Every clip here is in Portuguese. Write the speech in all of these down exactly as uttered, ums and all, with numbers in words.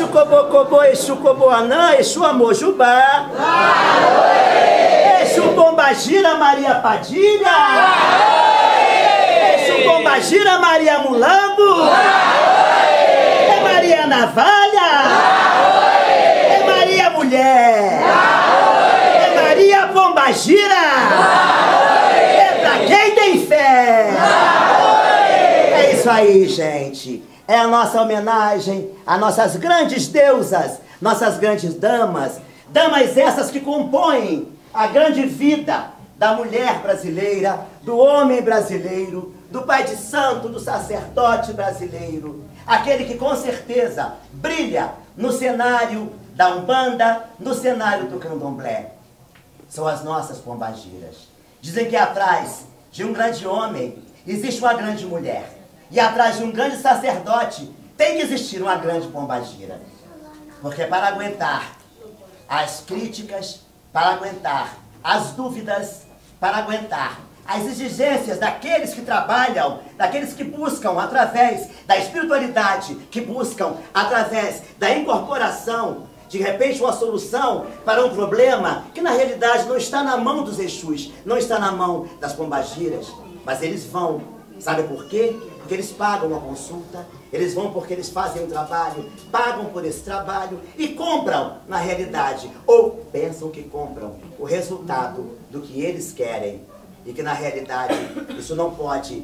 Exu Cobocobô, Exu Coboanã, Exu Amojubá, Exu Bombagira Maria Padilha, Exu Bombagira Maria Mulambo, é Maria Navalha, é Maria Mulher, é Maria Bombagira, é pra quem tem fé. É isso aí, gente. É a nossa homenagem a nossas grandes deusas, nossas grandes damas, damas essas que compõem a grande vida da mulher brasileira, do homem brasileiro, do pai de santo, do sacerdote brasileiro, aquele que com certeza brilha no cenário da Umbanda, no cenário do Candomblé. São as nossas Pombagiras. Dizem que atrás de um grande homem existe uma grande mulher. E atrás de um grande sacerdote tem que existir uma grande Pombagira. Porque para aguentar as críticas, para aguentar as dúvidas, para aguentar as exigências daqueles que trabalham, daqueles que buscam através da espiritualidade, que buscam através da incorporação, de repente uma solução para um problema que na realidade não está na mão dos Exus, não está na mão das Pombagiras, mas eles vão. Sabe por quê? Porque eles pagam uma consulta, eles vão porque eles fazem um trabalho, pagam por esse trabalho e compram, na realidade, ou pensam que compram o resultado do que eles querem. E que, na realidade, isso não pode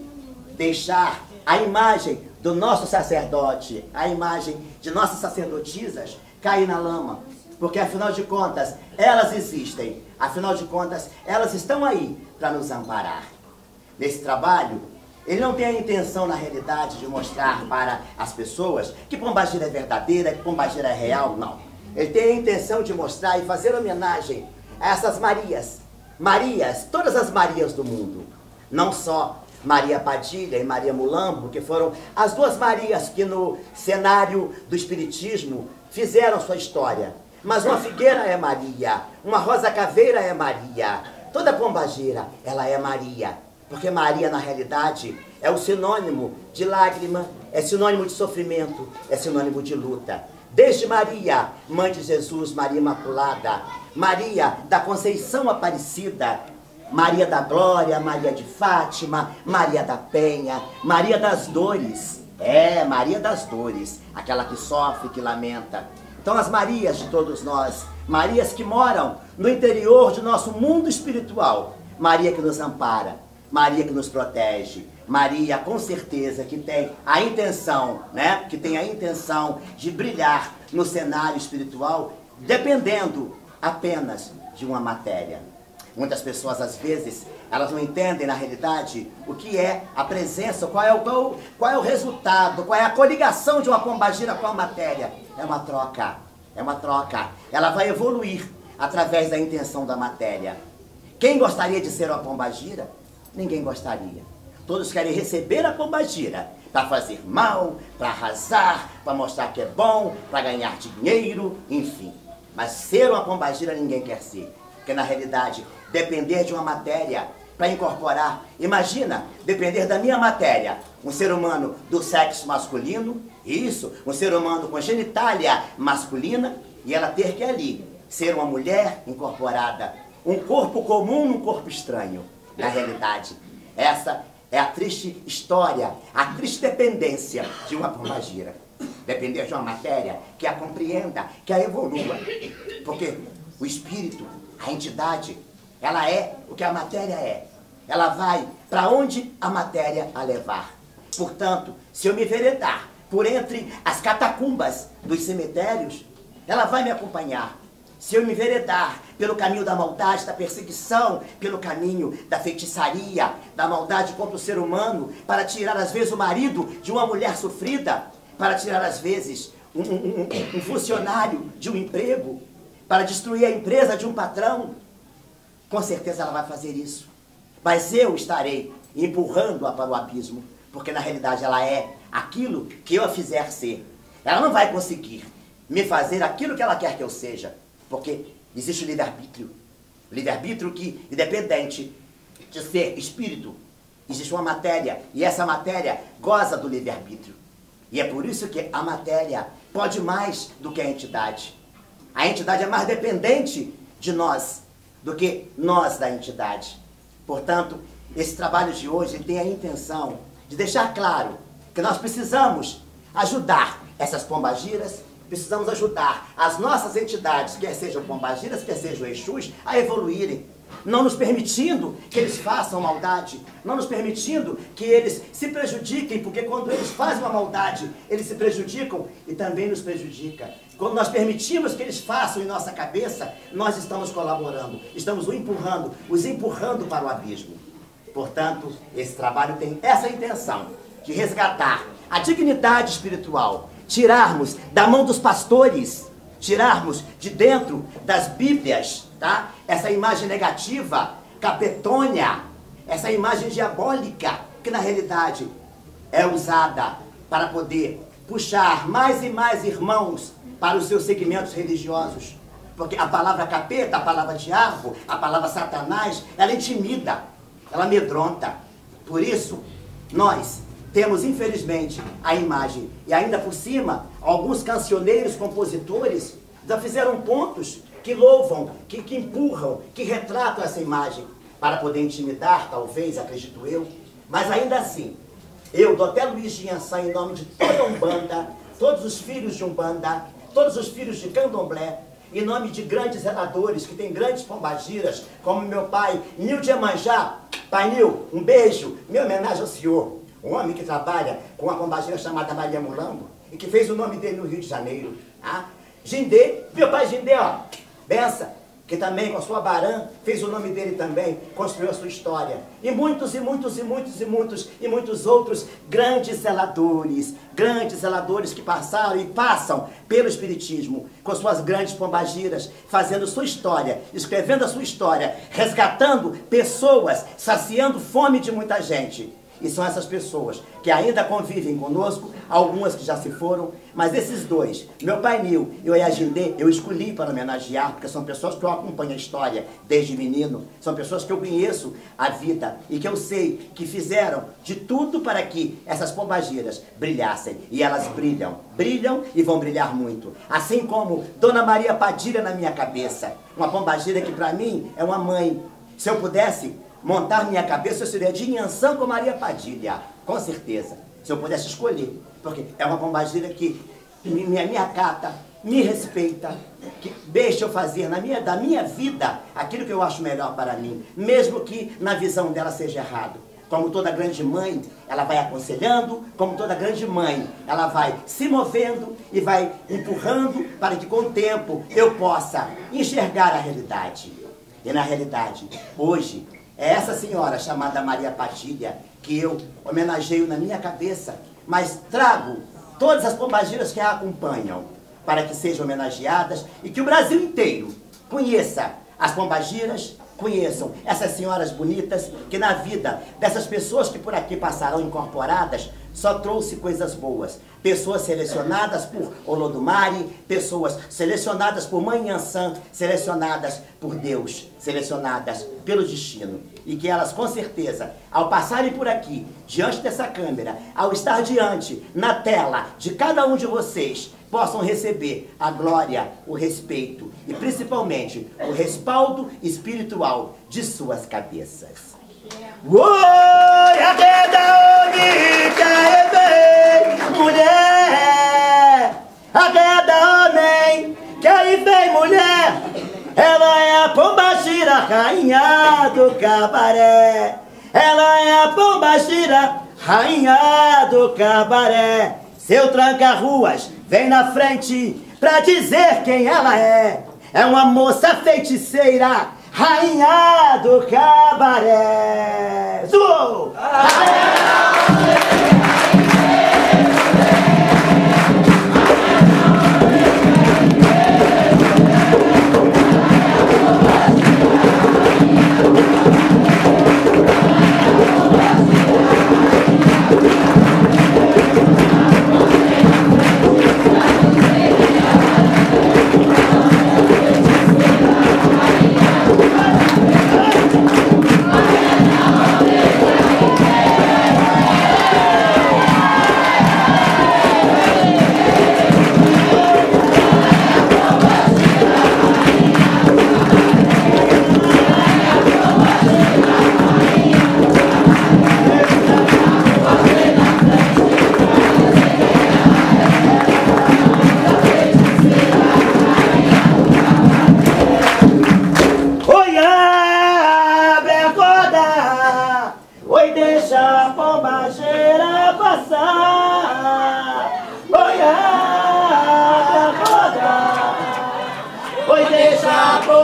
deixar a imagem do nosso sacerdote, a imagem de nossas sacerdotisas cair na lama. Porque, afinal de contas, elas existem, afinal de contas, elas estão aí para nos amparar. Nesse trabalho, ele não tem a intenção, na realidade, de mostrar para as pessoas que Pombagira é verdadeira, que Pombagira é real, não. Ele tem a intenção de mostrar e fazer homenagem a essas Marias. Marias, todas as Marias do mundo. Não só Maria Padilha e Maria Mulambo, que foram as duas Marias que no cenário do Espiritismo fizeram sua história. Mas uma figueira é Maria, uma rosa caveira é Maria. Toda Pombagira, ela é Maria. Porque Maria, na realidade, é o sinônimo de lágrima, é sinônimo de sofrimento, é sinônimo de luta. Desde Maria, Mãe de Jesus, Maria Imaculada, Maria da Conceição Aparecida, Maria da Glória, Maria de Fátima, Maria da Penha, Maria das Dores. É, Maria das Dores, aquela que sofre, que lamenta. Então as Marias de todos nós, Marias que moram no interior de nosso mundo espiritual, Maria que nos ampara. Maria que nos protege, Maria com certeza que tem a intenção, né? Que tem a intenção de brilhar no cenário espiritual, dependendo apenas de uma matéria. Muitas pessoas, às vezes, elas não entendem, na realidade, o que é a presença, qual é o, qual, qual é o resultado, qual é a coligação de uma pombagira com a matéria. É uma troca, é uma troca. Ela vai evoluir através da intenção da matéria. Quem gostaria de ser uma pombagira? Ninguém gostaria. Todos querem receber a Pombagira para fazer mal, para arrasar, para mostrar que é bom, para ganhar dinheiro, enfim. Mas ser uma Pombagira ninguém quer ser. Porque na realidade, depender de uma matéria para incorporar. Imagina, depender da minha matéria. Um ser humano do sexo masculino, isso. Um ser humano com genitália masculina e ela ter que ali ser uma mulher incorporada. Um corpo comum num corpo estranho. Na realidade, essa é a triste história, a triste dependência de uma pombagira. Depender de uma matéria que a compreenda, que a evolua. Porque o espírito, a entidade, ela é o que a matéria é. Ela vai para onde a matéria a levar. Portanto, se eu me enveredar por entre as catacumbas dos cemitérios, ela vai me acompanhar. Se eu me enveredar pelo caminho da maldade, da perseguição, pelo caminho da feitiçaria, da maldade contra o ser humano, para tirar às vezes o marido de uma mulher sofrida, para tirar às vezes um, um, um, um funcionário de um emprego, para destruir a empresa de um patrão, com certeza ela vai fazer isso. Mas eu estarei empurrando-a para o abismo, porque na realidade ela é aquilo que eu a fizer ser. Ela não vai conseguir me fazer aquilo que ela quer que eu seja. Porque existe o livre-arbítrio. O livre-arbítrio que, independente de ser espírito, existe uma matéria. E essa matéria goza do livre-arbítrio. E é por isso que a matéria pode mais do que a entidade. A entidade é mais dependente de nós do que nós da entidade. Portanto, esse trabalho de hoje tem a intenção de deixar claro que nós precisamos ajudar essas pombagiras, precisamos ajudar as nossas entidades, quer sejam pombagiras, quer sejam Exus, a evoluírem, não nos permitindo que eles façam maldade, não nos permitindo que eles se prejudiquem, porque quando eles fazem uma maldade, eles se prejudicam e também nos prejudica. Quando nós permitimos que eles façam em nossa cabeça, nós estamos colaborando, estamos os empurrando, os empurrando para o abismo. Portanto, esse trabalho tem essa intenção de resgatar a dignidade espiritual, tirarmos da mão dos pastores, tirarmos de dentro das Bíblias, tá? Essa imagem negativa, capetônia, essa imagem diabólica, que na realidade é usada para poder puxar mais e mais irmãos para os seus segmentos religiosos. Porque a palavra capeta, a palavra diabo, a palavra satanás, ela intimida, ela amedronta. Por isso, nós temos, infelizmente, a imagem. E ainda por cima, alguns cancioneiros, compositores, já fizeram pontos que louvam, que, que empurram, que retratam essa imagem para poder intimidar, talvez, acredito eu. Mas ainda assim, eu, Douté Luiz de Iansã, em nome de toda Umbanda, todos os filhos de Umbanda, todos os filhos de Candomblé, em nome de grandes relatores, que tem grandes pombagiras, como meu pai Nil de Iemanjá. Pai Nil, um beijo, minha homenagem ao senhor. Um homem que trabalha com uma pombagira chamada Maria Mulambo e que fez o nome dele no Rio de Janeiro. Tá? Gindê, meu pai Gindê, ó, bença, que também com a sua barã fez o nome dele também, construiu a sua história. E muitos, e muitos, e muitos, e muitos, e muitos outros grandes zeladores, grandes zeladores que passaram e passam pelo Espiritismo, com suas grandes pombagiras, fazendo sua história, escrevendo a sua história, resgatando pessoas, saciando fome de muita gente. E são essas pessoas que ainda convivem conosco, algumas que já se foram, mas esses dois, meu pai Nil e o Iagindê, eu escolhi para homenagear, porque são pessoas que eu acompanho a história desde menino, são pessoas que eu conheço a vida e que eu sei que fizeram de tudo para que essas pombagiras brilhassem. E elas brilham, brilham e vão brilhar muito. Assim como Dona Maria Padilha na minha cabeça, uma pombagira que para mim é uma mãe. Se eu pudesse montar minha cabeça, eu seria de Iansã com Maria Padilha, com certeza, se eu pudesse escolher, porque é uma pombagira que me, me, me acata, me respeita, que deixa eu fazer na minha, da minha vida aquilo que eu acho melhor para mim, mesmo que na visão dela seja errado. Como toda grande mãe, ela vai aconselhando, como toda grande mãe, ela vai se movendo e vai empurrando para que com o tempo eu possa enxergar a realidade. E na realidade, hoje, é essa senhora chamada Maria Padilha que eu homenageio na minha cabeça, mas trago todas as pombagiras que a acompanham para que sejam homenageadas e que o Brasil inteiro conheça as pombagiras, conheçam essas senhoras bonitas que na vida dessas pessoas que por aqui passaram incorporadas só trouxe coisas boas. Pessoas selecionadas por Olodumare, pessoas selecionadas por Mãe Yansan, selecionadas por Deus, selecionadas pelo destino. E que elas, com certeza, ao passarem por aqui, diante dessa câmera, ao estar diante, na tela de cada um de vocês, possam receber a glória, o respeito e, principalmente, o respaldo espiritual de suas cabeças. Oi, a queda homem, que mulher, a queda homem, que aí vem mulher, ela é a pombagira, rainha do cabaré, ela é a pombagira, rainha do cabaré, seu tranca-ruas vem na frente pra dizer quem ela é, é uma moça feiticeira, rainha do cabaré. Zou!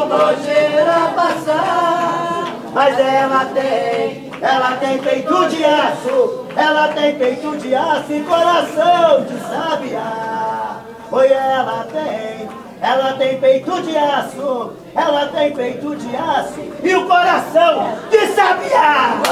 bombagira passar, mas ela tem, ela tem peito de aço, ela tem peito de aço e coração de sabiá. Oi, ela tem, ela tem peito de aço, ela tem peito de aço e o coração de sabiá.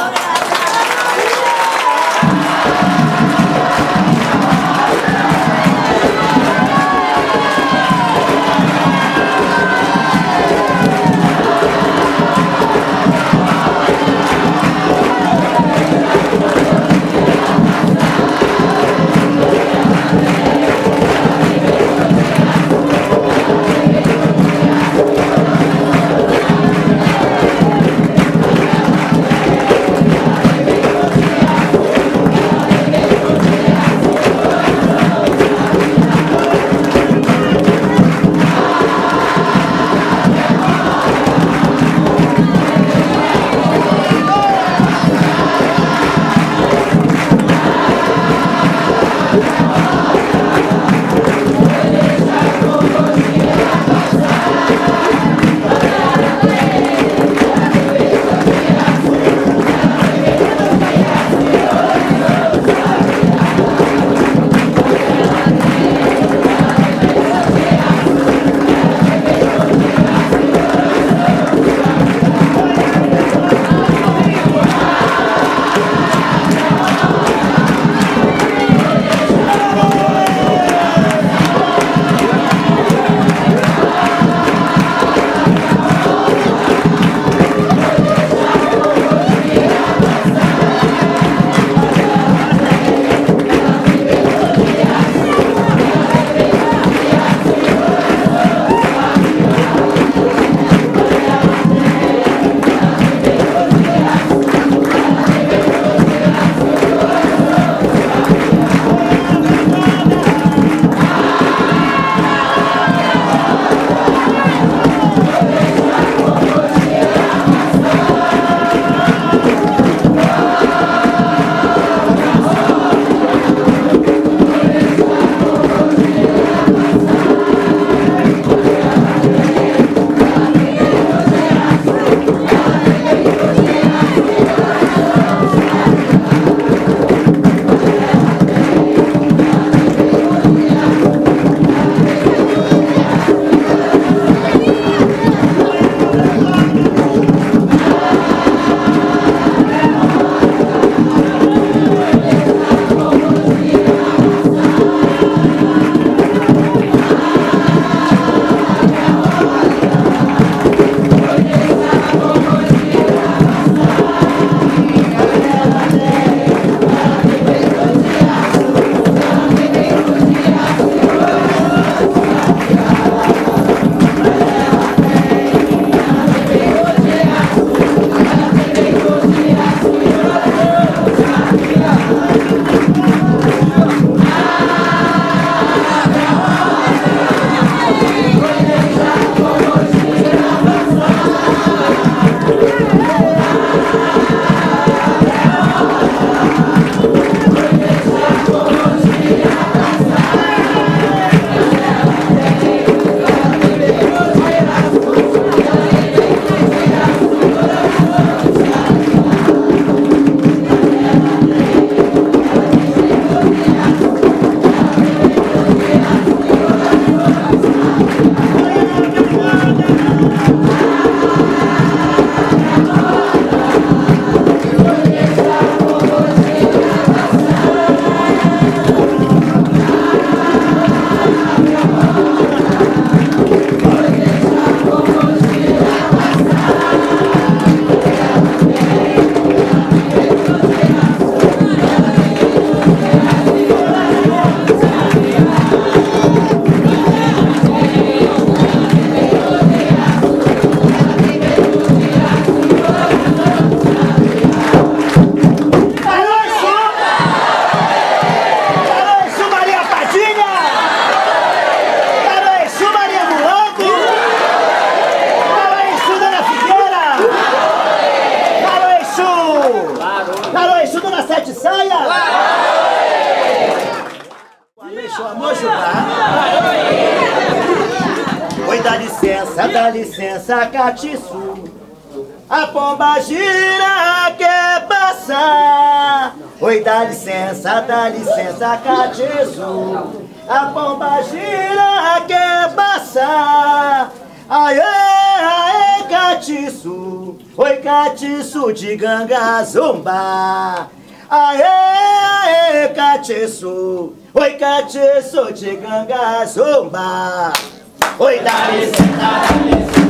Ai, dá licença, dá licença, Catiçu. A Pombagira quer passar. Oi, dá licença, dá licença, Catiçu. A Pombagira quer passar. Aê, aê, Catiçu. Oi, Catiçu de ganga zomba. Aê, aê, Catiçu. Oi, Catiçu de ganga zomba. Oi, dá licença, dá licença,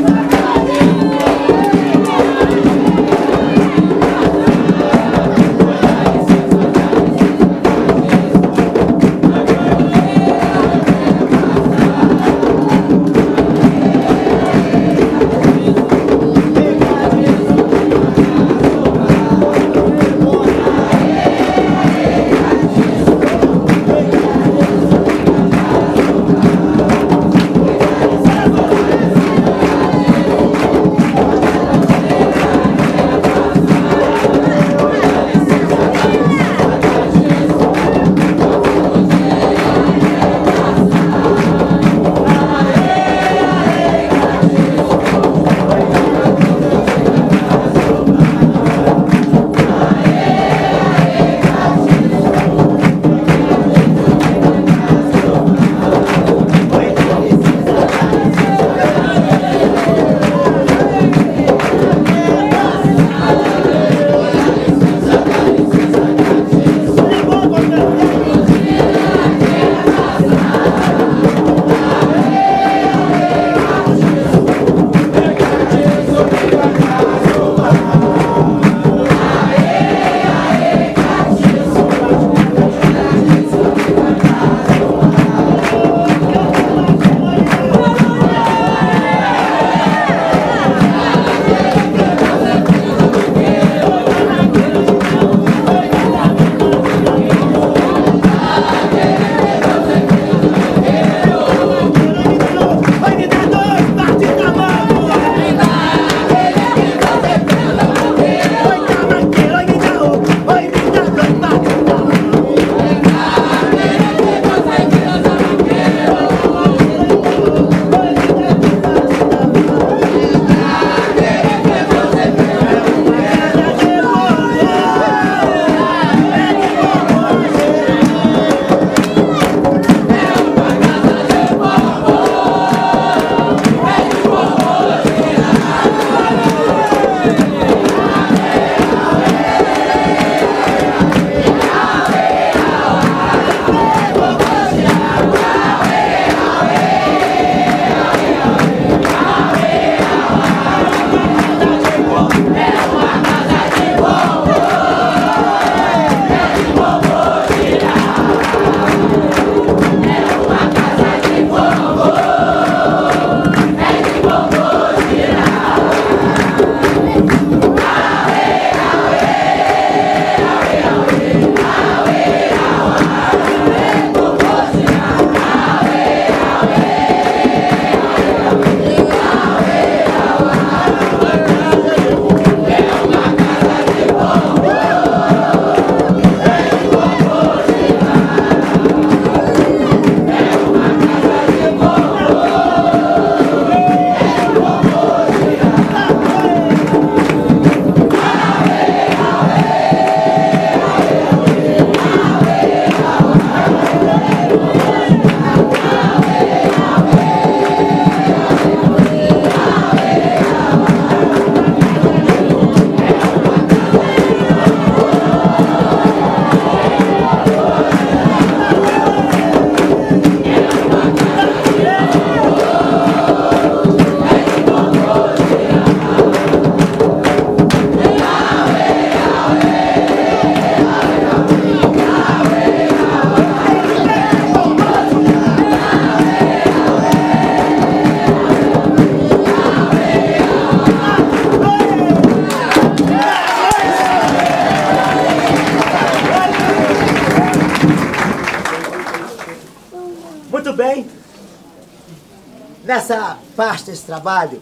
Nessa parte desse trabalho,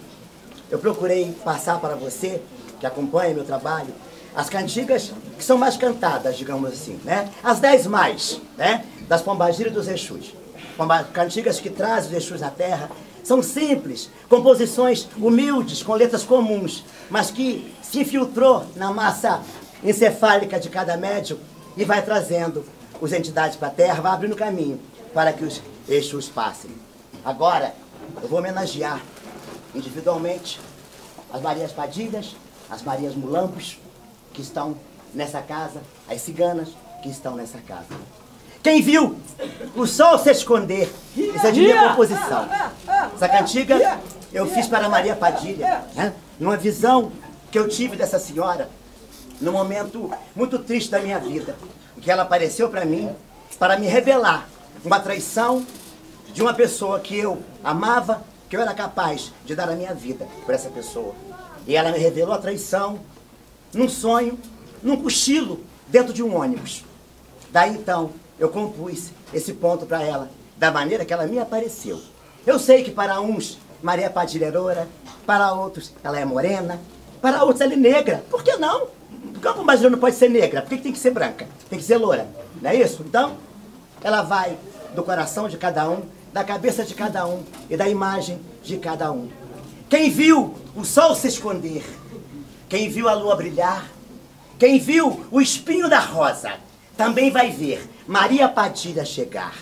eu procurei passar para você, que acompanha meu trabalho, as cantigas que são mais cantadas, digamos assim, né? As dez mais, né? Das Pombagira e dos Exus. Pomba... Cantigas que trazem os Exus à terra, São simples, composições humildes, com letras comuns, mas que se infiltrou na massa encefálica de cada médium e vai trazendo as entidades para a terra, vai abrindo caminho para que os Exus passem. Agora, eu vou homenagear individualmente as Marias Padilhas, as Marias Mulambos, que estão nessa casa, as ciganas que estão nessa casa. Quem viu o sol se esconder, isso é de minha composição. Essa cantiga eu fiz para a Maria Padilha, né? Numa visão que eu tive dessa senhora, num momento muito triste da minha vida, em que ela apareceu para mim, para me revelar uma traição de uma pessoa que eu amava, que eu era capaz de dar a minha vida por essa pessoa. E ela me revelou a traição num sonho, num cochilo, dentro de um ônibus. Daí então, eu compus esse ponto para ela, da maneira que ela me apareceu. Eu sei que para uns, Maria Padilha é loura, para outros, ela é morena, para outros, ela é negra. Por que não? Porque a Bombagira não pode ser negra, por que tem que ser branca? Tem que ser loura, não é isso? Então, ela vai do coração de cada um, da cabeça de cada um e da imagem de cada um. Quem viu o sol se esconder, quem viu a lua brilhar, quem viu o espinho da rosa, também vai ver Maria Padilha chegar.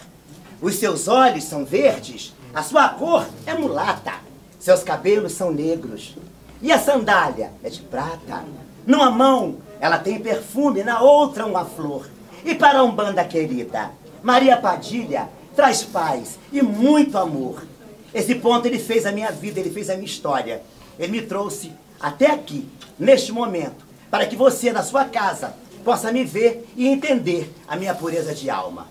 Os seus olhos são verdes, a sua cor é mulata, seus cabelos são negros e a sandália é de prata. Numa mão ela tem perfume, na outra uma flor. E para a Umbanda querida, Maria Padilha traz paz e muito amor. Esse ponto ele fez a minha vida, ele fez a minha história. Ele me trouxe até aqui, neste momento, para que você, na sua casa, possa me ver e entender a minha pureza de alma.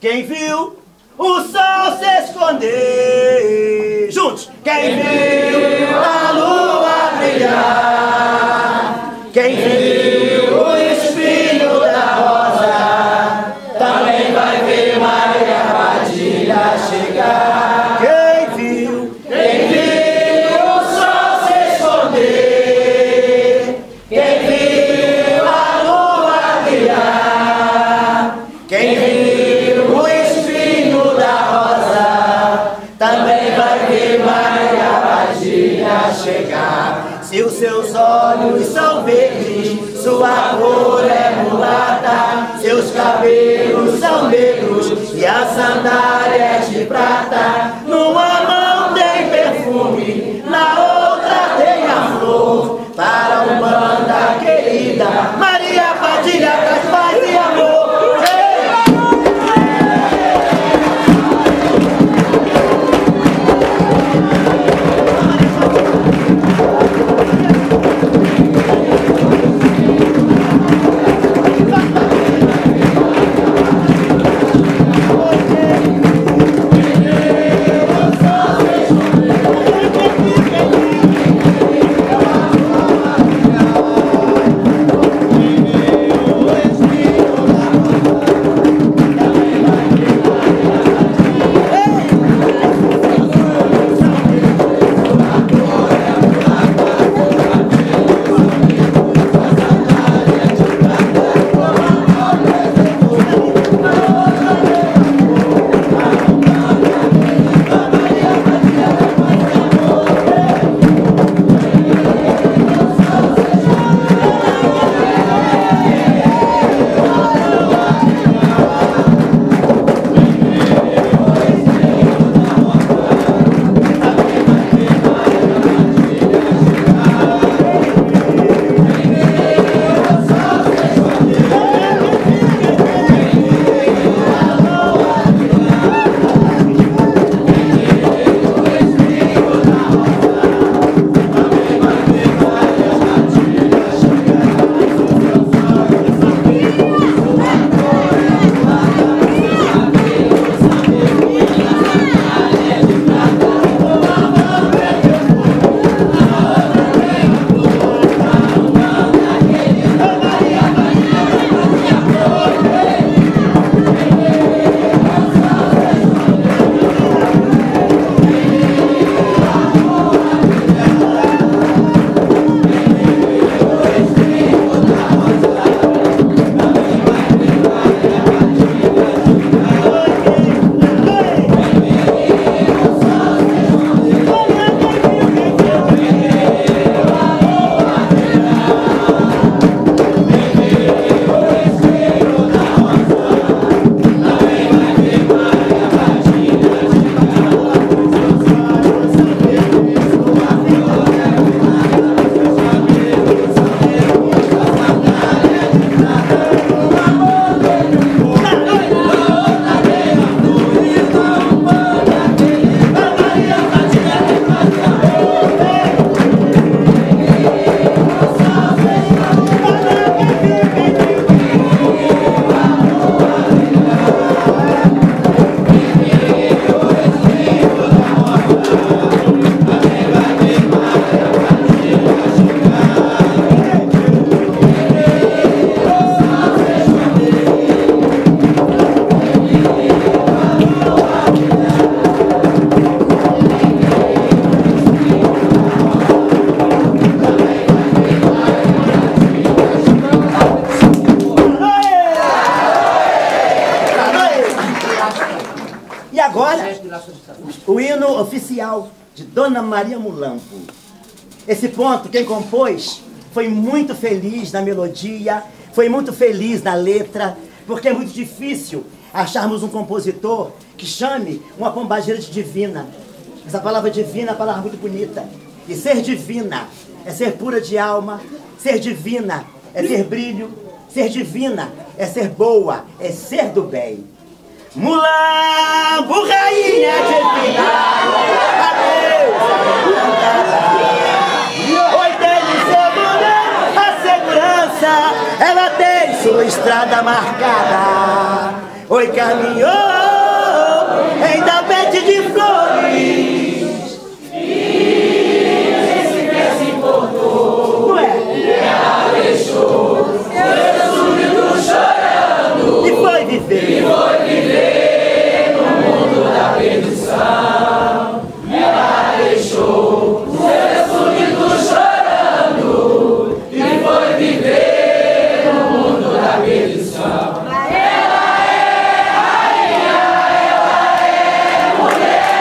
Quem viu o sol se esconder, juntos! Quem viu a lua brilhar, quem viu o espinho da rosa, também vai ver Maria Padilha chegar. Quem viu, quem viu o sol se esconder, quem viu a lua brilhar, quem viu o espinho da rosa, também vai ver Maria Padilha chegar. Se os seus olhos são verdes, sua cor é mulata, seus cabelos são negros e a sandália é de prata. Numa mão tem perfume, na outra tem a flor. Para a Umbanda querida, Maria Padilha traz paz e amor. Yeah. o hino oficial de Dona Maria Mulambo. Esse ponto, quem compôs, foi muito feliz na melodia, foi muito feliz na letra, porque é muito difícil acharmos um compositor que chame uma pombagira de divina. Essa palavra divina é uma palavra muito bonita. E ser divina é ser pura de alma, ser divina é ter brilho, ser divina é ser boa, é ser do bem. Mulambo, rainha divina, a deusa, oi, tem de segurança, ela tem sua estrada marcada. Oi, caminhou em tapete de flores, e esse pé se importou, ué, e ela deixou seu subido chorando, e foi viver, e foi viver no mundo da perdição. Ela deixou seu subido chorando, e foi viver no mundo da perdição. Ela é mulher.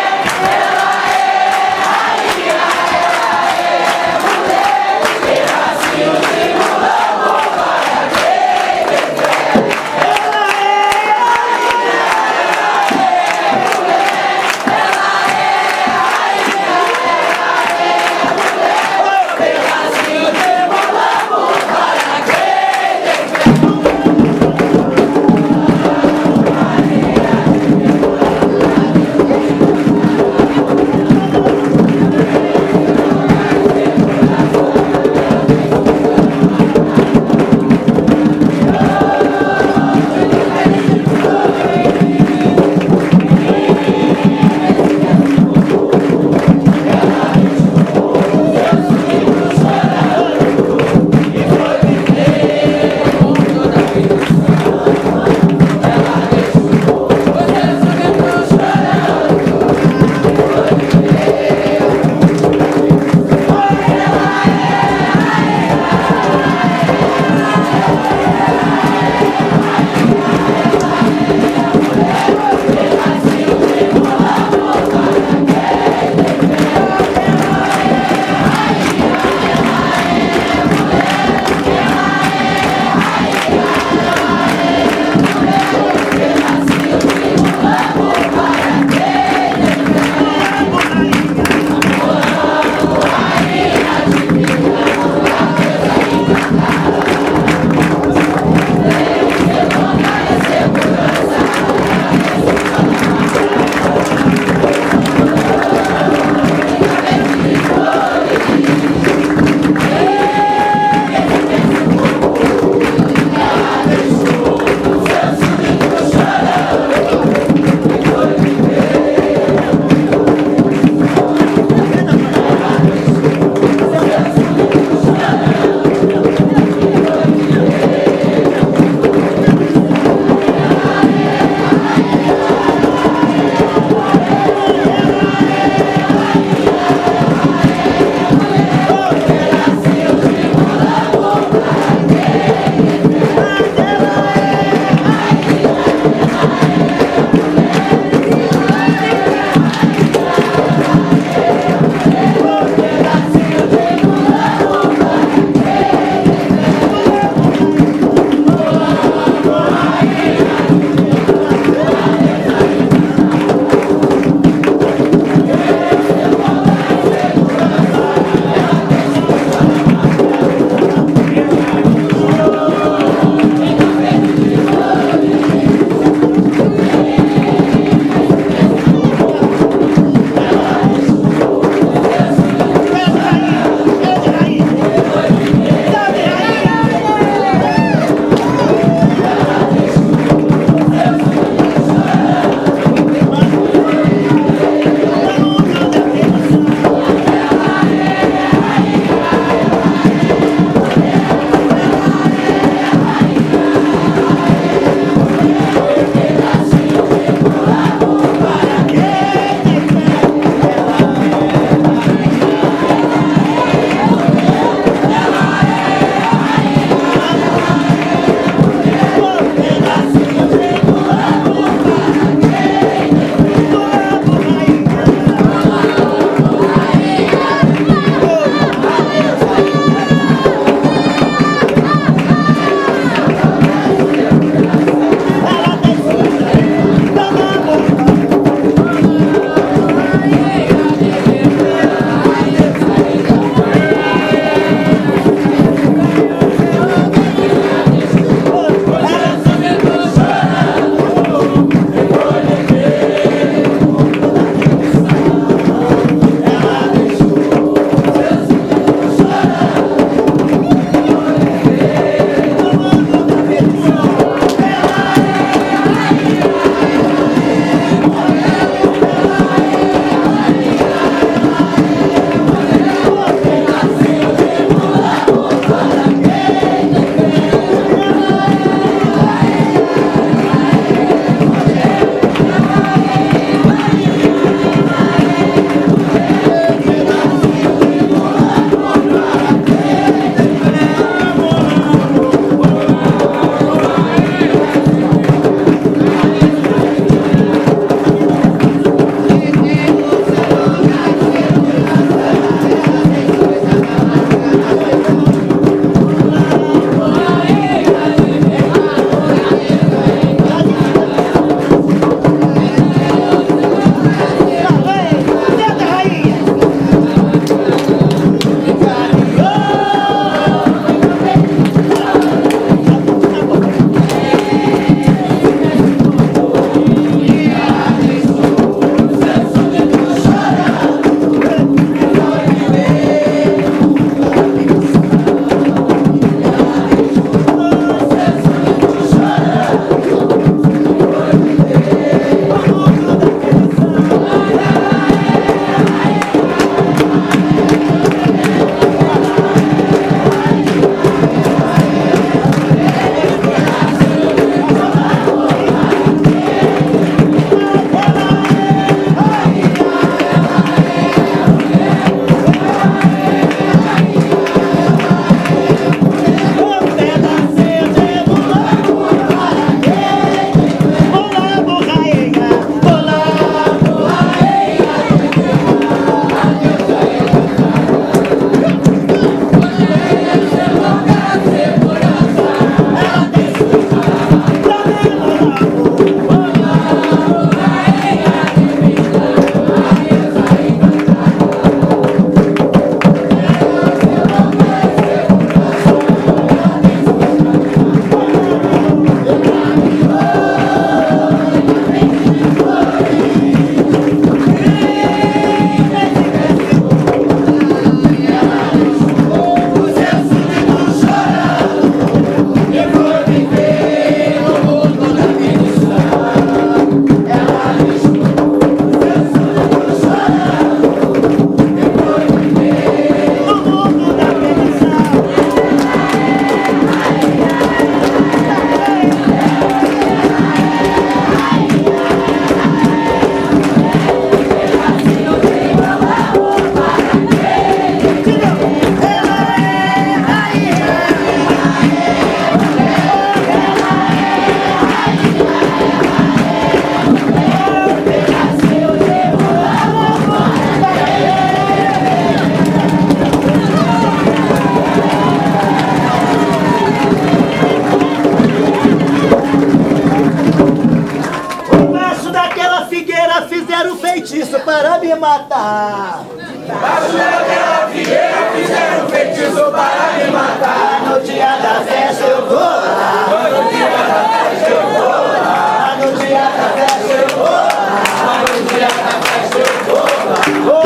me matar. Baixada Vieira fizeram feitiço para me matar. No dia da festa eu vou lá. No dia da festa eu vou lá. No dia da festa eu vou lá. No dia da festa eu vou lá.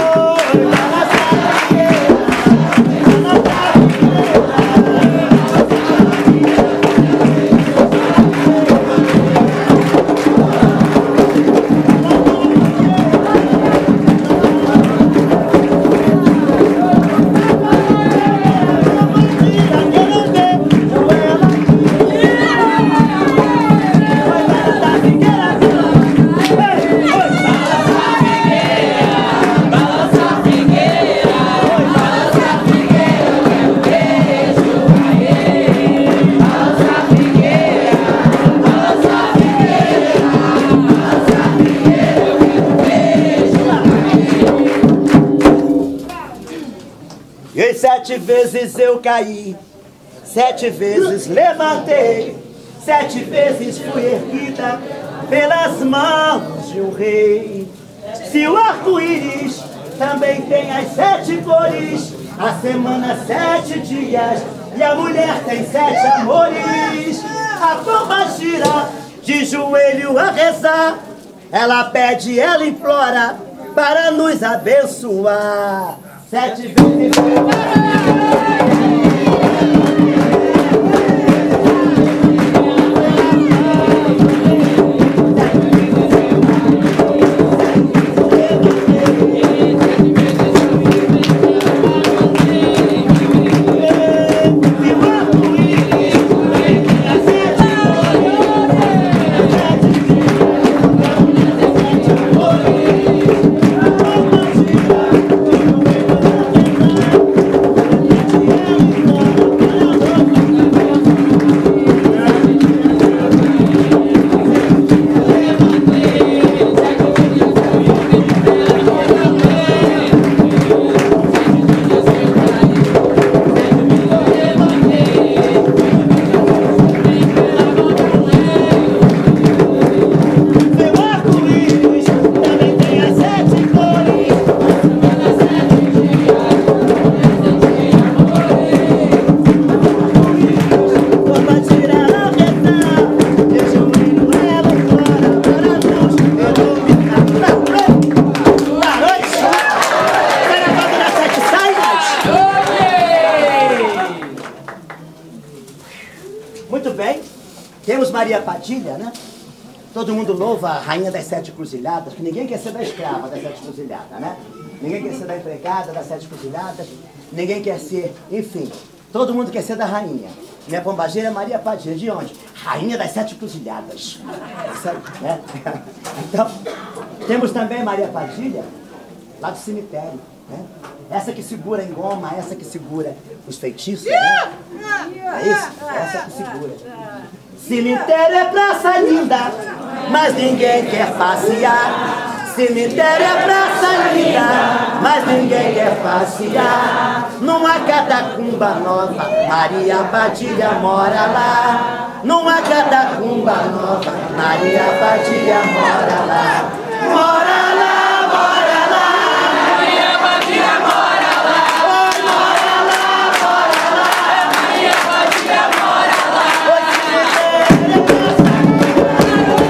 Sete vezes eu caí, sete vezes levantei, sete vezes fui erguida pelas mãos de um rei. Se o arco-íris também tem as sete cores, a semana sete dias e a mulher tem sete amores. A Pombagira de joelho a rezar, ela pede, ela implora para nos abençoar. Sete vezes Maria Padilha, né? Todo mundo louva a rainha das sete cruzilhadas, que ninguém quer ser da escrava das sete cruzilhadas, né? Ninguém quer ser da empregada das sete cruzilhadas, ninguém quer ser, enfim, todo mundo quer ser da rainha. Minha Bombagira Maria Padilha, de onde? Rainha das sete cruzilhadas. Isso, né? Então, temos também Maria Padilha, lá do cemitério, né? Essa que segura a engoma, essa que segura os feitiços, né? É isso? Essa que segura. Cemitério é praça linda, mas ninguém quer passear. Cemitério é praça linda, mas ninguém quer passear. Numa catacumba nova, Maria Padilha mora lá. Numa catacumba nova, Maria Padilha mora lá. Mora lá, mora lá, Maria Padilha mora lá. Oi, mora lá, mora lá, Maria Padilha mora lá. Maria Maria, bora! Bora lá, bora lá,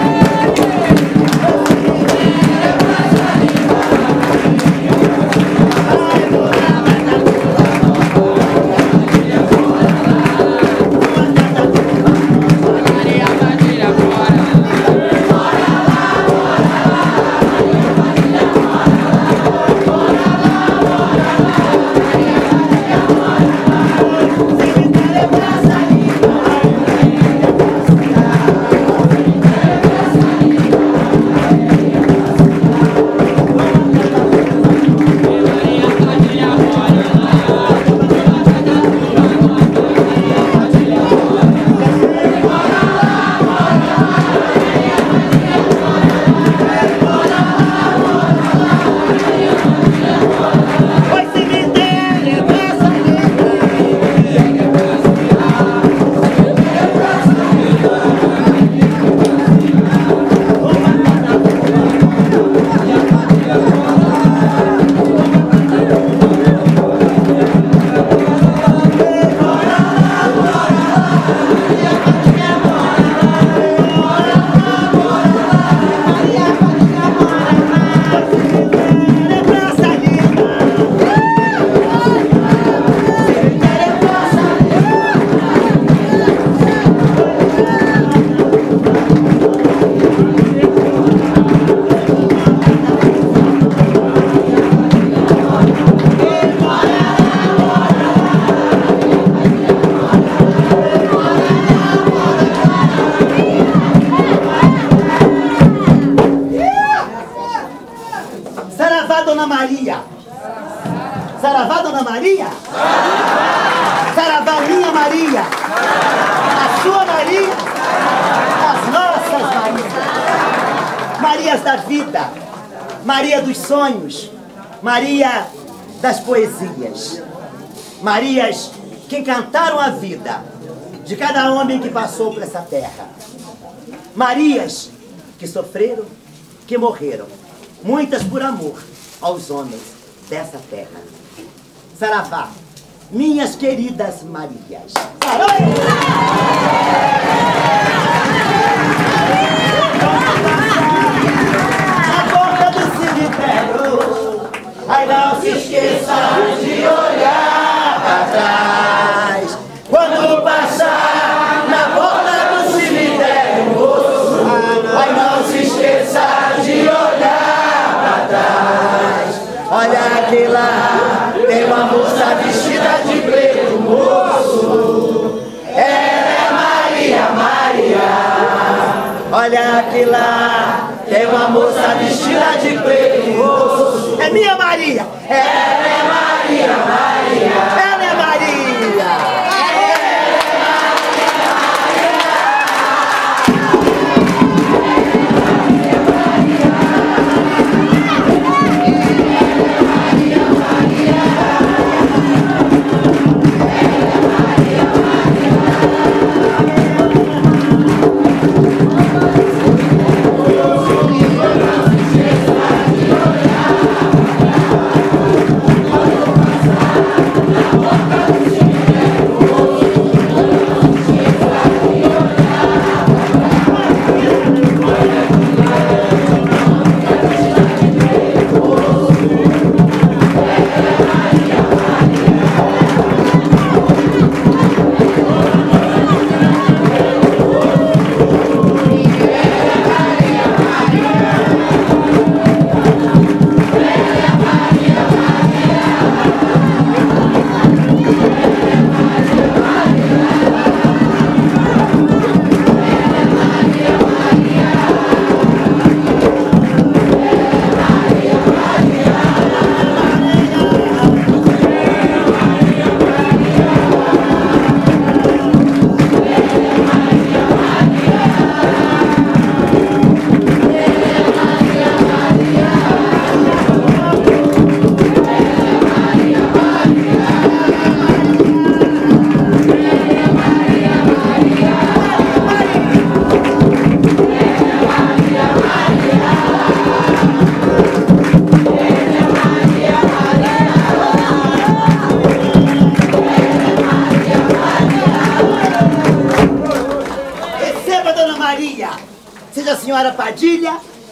Dona Maria? Saravá, Dona Maria? Saravá, minha Maria? A sua Maria? As nossas Marias. Marias da vida, Maria dos sonhos, Maria das poesias. Marias que encantaram a vida de cada homem que passou por essa terra. Marias que sofreram, que morreram. Muitas por amor aos homens dessa terra. Saravá, minhas queridas Marias. Na porta do cemitério, ai não se esqueça de olhar para trás. Quando passar na porta do cemitério, ai não se esqueça de olhar para trás. Olha que lá tem uma moça vestida de preto, moço. Ela é Maria, Maria. Olha que lá tem uma moça vestida de preto, moço. É minha Maria. Ela é Maria, Maria. Ela é Maria.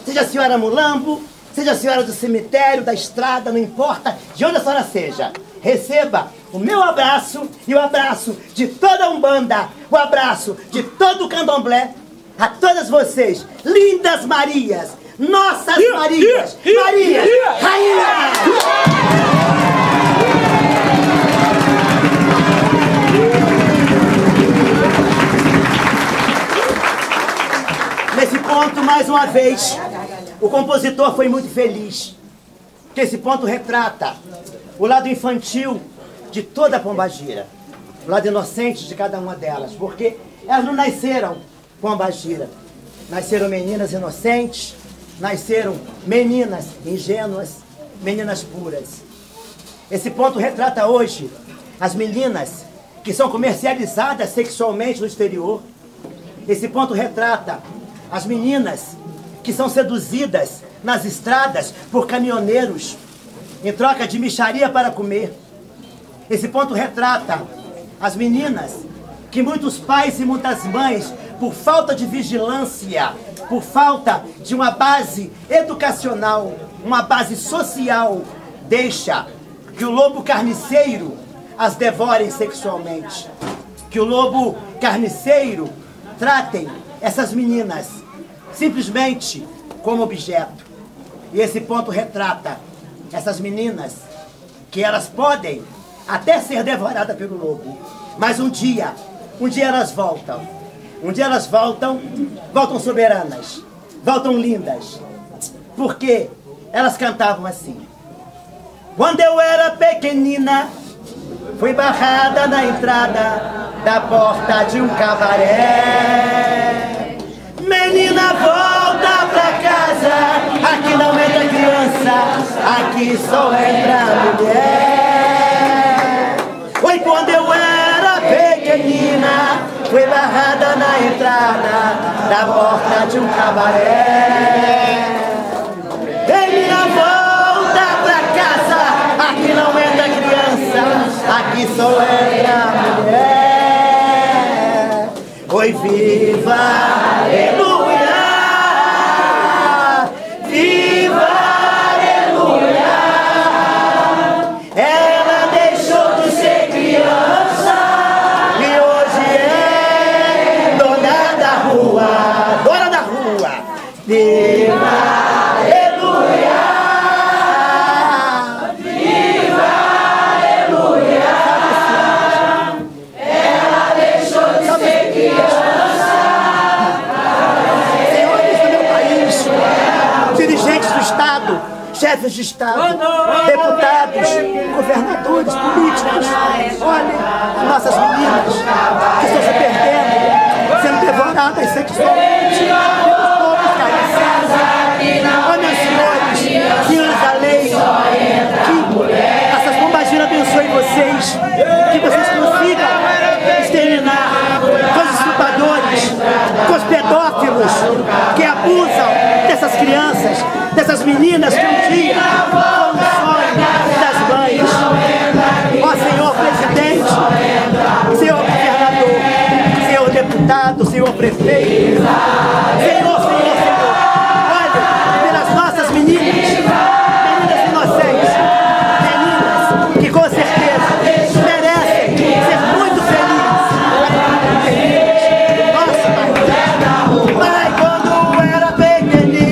Seja a senhora Mulambo, seja a senhora do cemitério, da estrada, não importa de onde a senhora seja. Receba o meu abraço e o abraço de toda a Umbanda, o abraço de todo o Candomblé, a todas vocês, lindas Marias, nossas Marias, Marias, rainha! Nesse ponto, mais uma vez, o compositor foi muito feliz, porque esse ponto retrata o lado infantil de toda a Pombagira, o lado inocente de cada uma delas, porque elas não nasceram Pombagira, nasceram meninas inocentes, nasceram meninas ingênuas, meninas puras. Esse ponto retrata hoje as meninas que são comercializadas sexualmente no exterior. Esse ponto retrata as meninas que são seduzidas nas estradas por caminhoneiros em troca de mixaria para comer. Esse ponto retrata as meninas que muitos pais e muitas mães, por falta de vigilância, por falta de uma base educacional, uma base social, deixa que o lobo carniceiro as devore sexualmente. Que o lobo carniceiro tratem essas meninas simplesmente como objeto. E esse ponto retrata essas meninas que elas podem até ser devoradas pelo lobo, mas um dia, um dia elas voltam. Um dia elas voltam, voltam soberanas, voltam lindas, porque elas cantavam assim. Quando eu era pequenina, fui barrada na entrada da porta de um cabaré. Menina, volta pra casa, aqui não entra criança, aqui só entra mulher. Foi quando eu era pequenina, fui barrada na entrada da porta de um cabaré. Menina, volta pra casa, aqui não entra criança, aqui só entra mulher. Oi, viva, aleluia! Viva, aleluia! Ela deixou de ser criança e hoje é dona da rua, dona da rua! Viva! Chefes de Estado, deputados, governadores, políticos, olhem as nossas meninas que estão se perdendo, sendo devoradas sexualmente, olhem os senhores, filhos da lei, que essas Bombagira abençoem vocês, que vocês consigam exterminar todos os chupadores, todos os pedófilos que abusam dessas crianças, dessas meninas que um dia foram sonhos das mães. Ó senhor presidente, senhor governador, senhor deputado, senhor prefeito, senhor, senhor, senhor, olha pelas nossas meninas, meninas inocentes, meninas que com certeza merecem ser muito felizes. Nossa, Pai, Pai, quando era pequenina,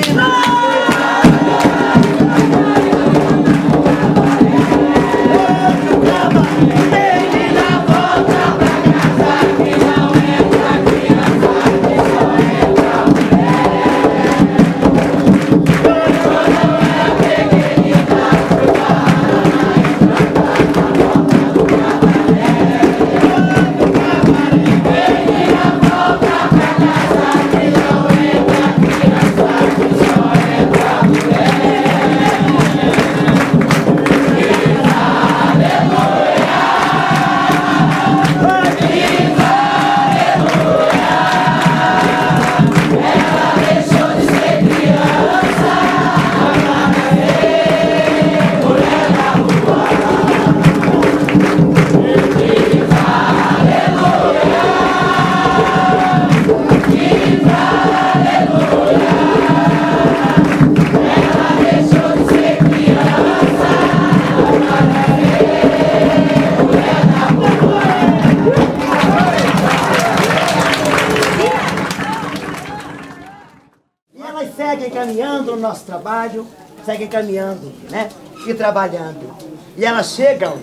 nosso trabalho, seguem caminhando, né? E trabalhando. E elas chegam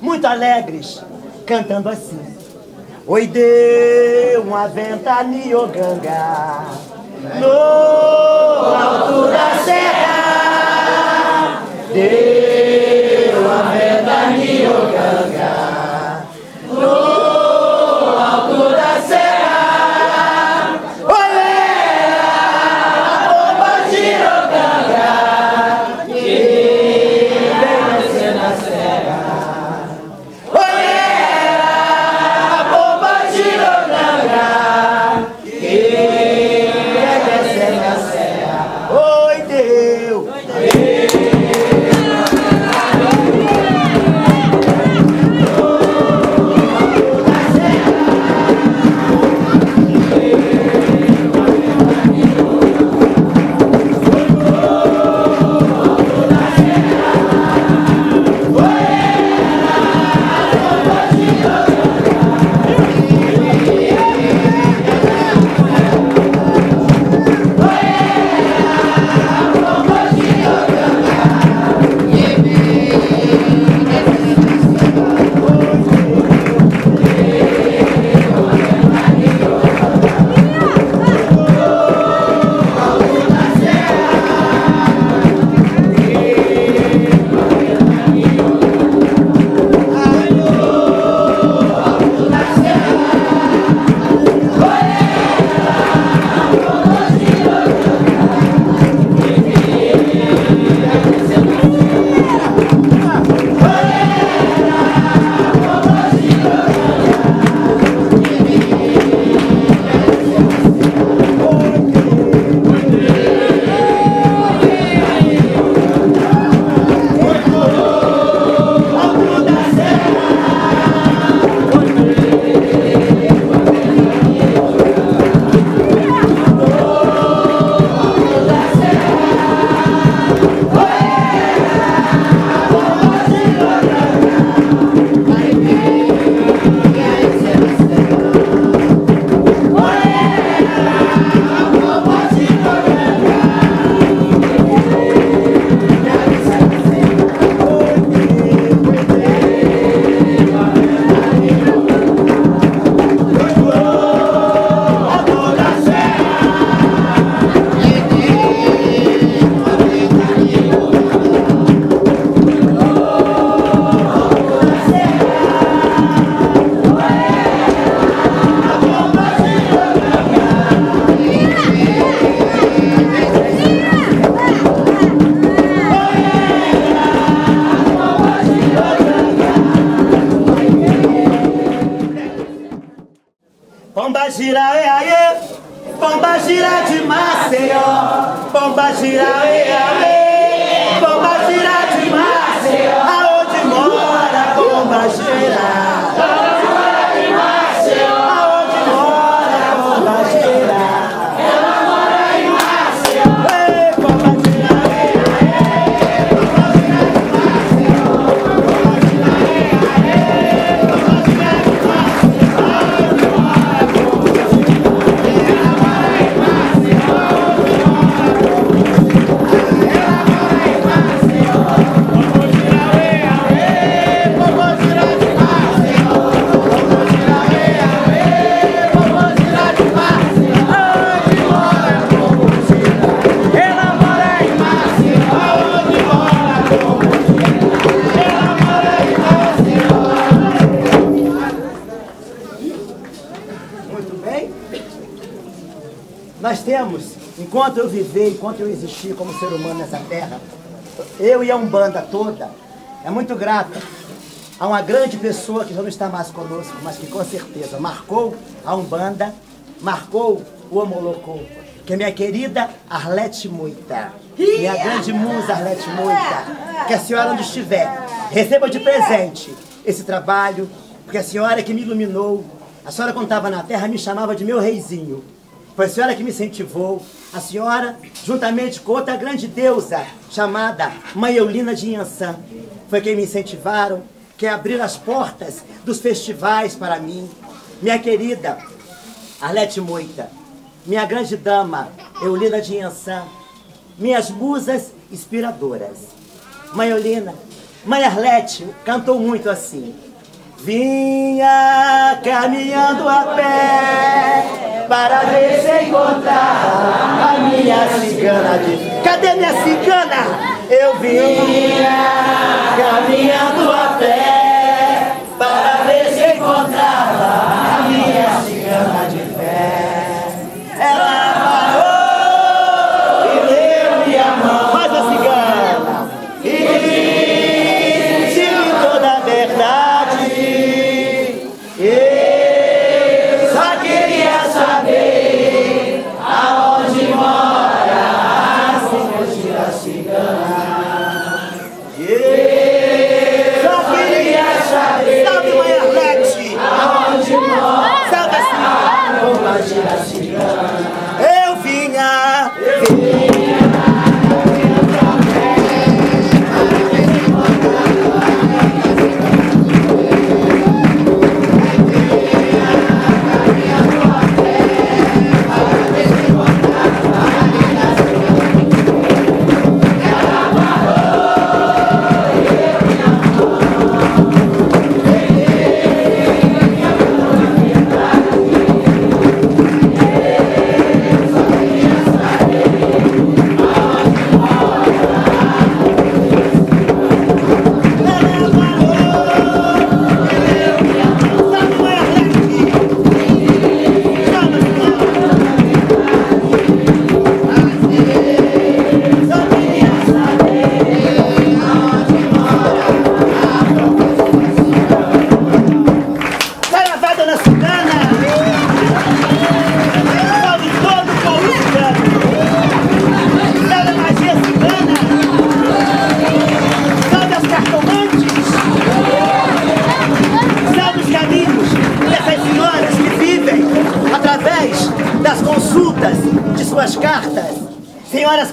muito alegres, cantando assim. Oi, deu uma ventanioganga no alto da serra. Deu uma ventanioganga no alto da serra. Oi, Deus! Oi, Deus! Pombagira, e aê, Pombagira de Maceió, Pombagira, e aê, Pombagira de Maceió, aonde mora Pombagira? Nós temos, enquanto eu viver, enquanto eu existir como ser humano nessa terra, eu e a Umbanda toda, é muito grata a uma grande pessoa que já não está mais conosco, mas que com certeza marcou a Umbanda, marcou o Omolocô, que é minha querida Arlete Moita, minha grande musa Arlete Moita, que a senhora onde estiver, receba de presente esse trabalho, porque a senhora que me iluminou, a senhora quando estava na terra me chamava de meu reizinho. Foi a senhora que me incentivou, a senhora, juntamente com outra grande deusa, chamada Mãe Eulina de Iansã, foi quem me incentivaram, quem abriu as portas dos festivais para mim. Minha querida Arlete Moita, minha grande dama Eulina de Iansã, minhas musas inspiradoras. Mãe Eulina, Mãe Arlete cantou muito assim. Vinha caminhando a pé para ver se encontrar a minha cigana de... Cadê minha cigana? Eu vinha caminhando a pé para ver se encontrar a minha cigana de fé. Ela parou e deu minha mão. Faz a cigana. E disse-me toda a verdade. Eu vinha, eu vinha.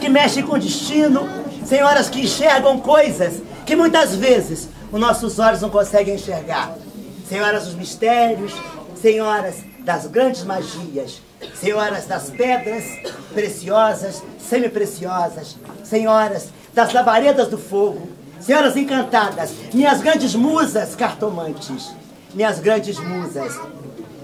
Mexem com o destino, senhoras que enxergam coisas que muitas vezes os nossos olhos não conseguem enxergar. Senhoras dos mistérios, senhoras das grandes magias, senhoras das pedras preciosas, semi-preciosas, senhoras das labaredas do fogo, senhoras encantadas, minhas grandes musas cartomantes, minhas grandes musas.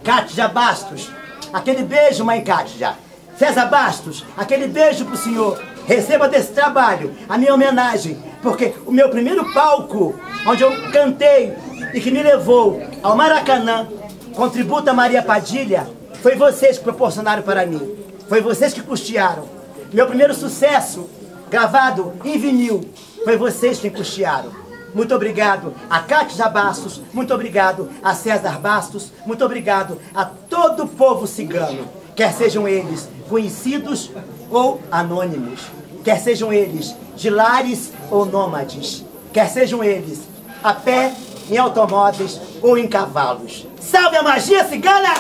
Kátia Bastos, aquele beijo, mãe Kátia. César Bastos, aquele beijo pro senhor. Receba desse trabalho a minha homenagem, porque o meu primeiro palco, onde eu cantei e que me levou ao Maracanã, com tributo a Maria Padilha, foi vocês que proporcionaram para mim. Foi vocês que custearam. Meu primeiro sucesso, gravado em vinil, foi vocês que custearam. Muito obrigado a Kátia Bastos, muito obrigado a César Bastos, muito obrigado a todo o povo cigano, quer sejam eles conhecidos ou anônimos, quer sejam eles de lares ou nômades, quer sejam eles a pé, em automóveis ou em cavalos. Salve a magia cigana!